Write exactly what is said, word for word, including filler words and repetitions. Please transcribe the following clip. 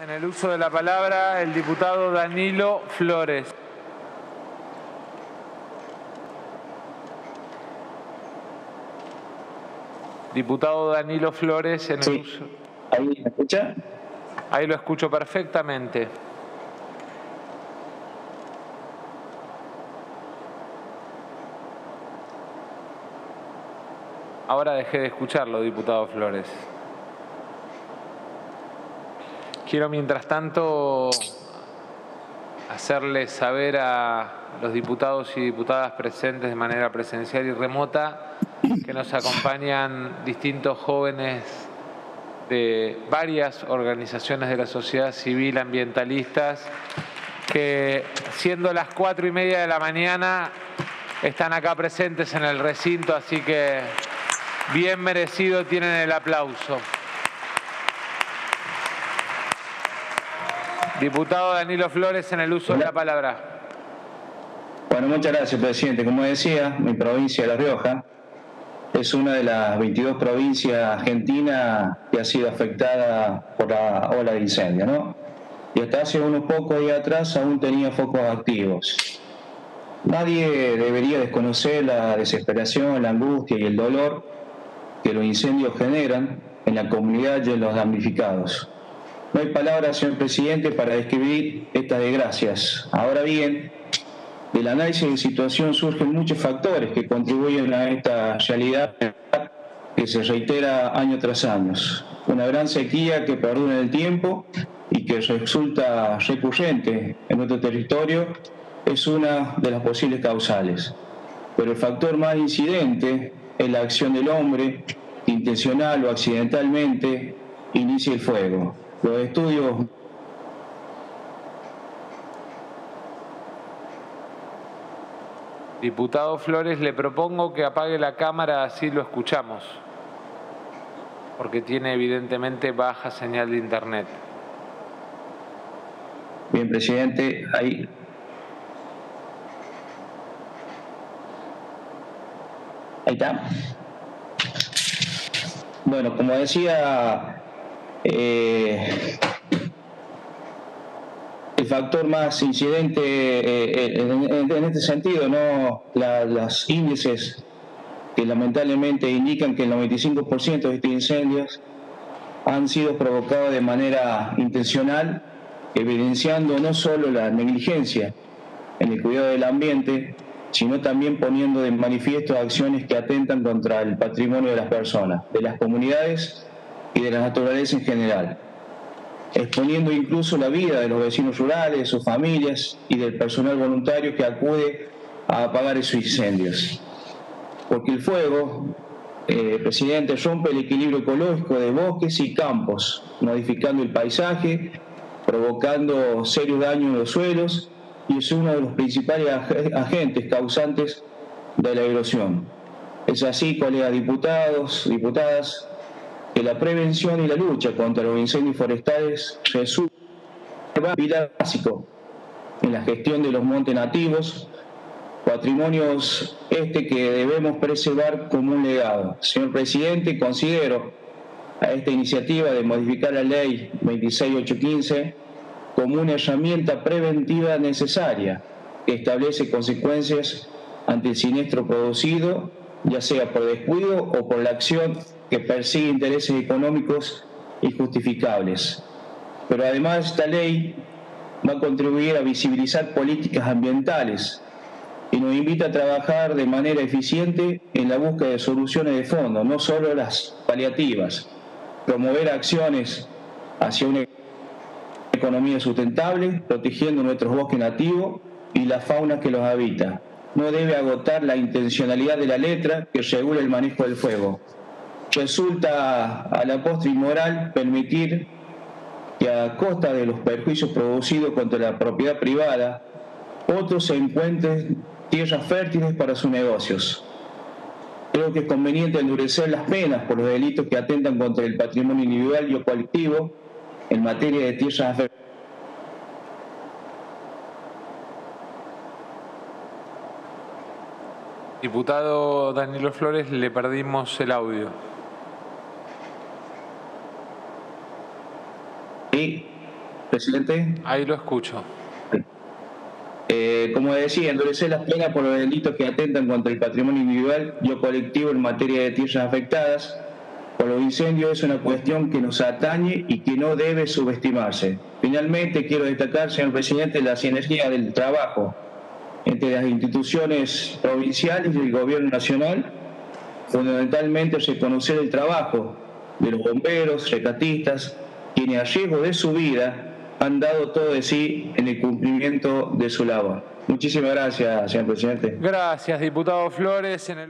En el uso de la palabra, el diputado Danilo Flores. Diputado Danilo Flores, en el sí. uso... ¿Ahí me escucha? Ahí lo escucho perfectamente. Ahora dejé de escucharlo, diputado Flores. Quiero, mientras tanto, hacerles saber a los diputados y diputadas presentes de manera presencial y remota que nos acompañan distintos jóvenes de varias organizaciones de la sociedad civil, ambientalistas, que siendo las cuatro y media de la mañana están acá presentes en el recinto, así que bien merecido tienen el aplauso. Diputado Danilo Flores, en el uso de la palabra. Bueno, muchas gracias, presidente. Como decía, mi provincia de La Rioja es una de las veintidós provincias argentinas que ha sido afectada por la ola de incendio, ¿no? Y hasta hace unos pocos días atrás aún tenía focos activos. Nadie debería desconocer la desesperación, la angustia y el dolor que los incendios generan en la comunidad y en los damnificados. No hay palabras, señor presidente, para describir estas desgracias. Ahora bien, del análisis de situación surgen muchos factores que contribuyen a esta realidad que se reitera año tras año. Una gran sequía que perdura en el tiempo y que resulta recurrente en nuestro territorio es una de las posibles causales. Pero el factor más incidente es la acción del hombre, que intencional o accidentalmente inicia el fuego. Los estudios... Diputado Flores, le propongo que apague la cámara, así lo escuchamos, porque tiene evidentemente baja señal de internet. Bien, presidente, ahí... Ahí está. Bueno, como decía... Eh, el factor más incidente eh, en, en, en este sentido, ¿no? La, los índices que lamentablemente indican que el noventa y cinco por ciento de estos incendios han sido provocados de manera intencional, evidenciando no solo la negligencia en el cuidado del ambiente, sino también poniendo de manifiesto acciones que atentan contra el patrimonio de las personas, de las comunidades y de la naturaleza en general, exponiendo incluso la vida de los vecinos rurales, de sus familias y del personal voluntario que acude a apagar esos incendios. Porque el fuego, eh, presidente, rompe el equilibrio ecológico de bosques y campos, modificando el paisaje, provocando serios daños en los suelos, y es uno de los principales agentes causantes de la erosión. Es así, colegas diputados, diputadas, que la prevención y la lucha contra los incendios forestales resulta un pilar básico en la gestión de los montes nativos, patrimonios este que debemos preservar como un legado. Señor presidente, considero a esta iniciativa de modificar la Ley veintiséis punto ochocientos quince como una herramienta preventiva necesaria que establece consecuencias ante el siniestro producido, ya sea por descuido o por la acción que persigue intereses económicos injustificables. Pero además esta ley va a contribuir a visibilizar políticas ambientales y nos invita a trabajar de manera eficiente en la búsqueda de soluciones de fondo, no solo las paliativas, promover acciones hacia una economía sustentable, protegiendo nuestros bosques nativos y la fauna que los habita. No debe agotar la intencionalidad de la letra que regula el manejo del fuego. Resulta a la postre inmoral permitir que a costa de los perjuicios producidos contra la propiedad privada, otros se encuentren tierras fértiles para sus negocios. Creo que es conveniente endurecer las penas por los delitos que atentan contra el patrimonio individual y o colectivo en materia de tierras fértiles. Diputado Danilo Flores, le perdimos el audio. Sí. Presidente. Ahí lo escucho. Eh, como decía, endurecer las penas por los delitos que atentan contra el patrimonio individual y o colectivo en materia de tierras afectadas por los incendios es una cuestión que nos atañe y que no debe subestimarse. Finalmente, quiero destacar, señor Presidente, la sinergia del trabajo entre las instituciones provinciales y el Gobierno Nacional, fundamentalmente reconocer el trabajo de los bomberos, rescatistas, quienes a riesgo de su vida han dado todo de sí en el cumplimiento de su labor. Muchísimas gracias, señor Presidente. Gracias, diputado Flores. En el...